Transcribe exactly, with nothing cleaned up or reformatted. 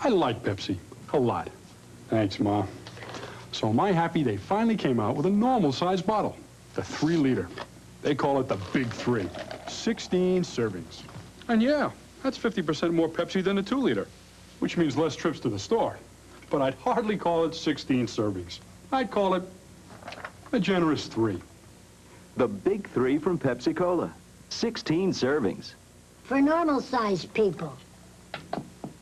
I like Pepsi a lot. Thanks, Ma. So am I happy they finally came out with a normal-sized bottle, the three-liter. They call it the Big Three, sixteen servings. And yeah, that's fifty percent more Pepsi than the two-liter, which means less trips to the store. But I'd hardly call it sixteen servings. I'd call it a generous three. The Big Three from Pepsi-Cola, sixteen servings. For normal-sized people.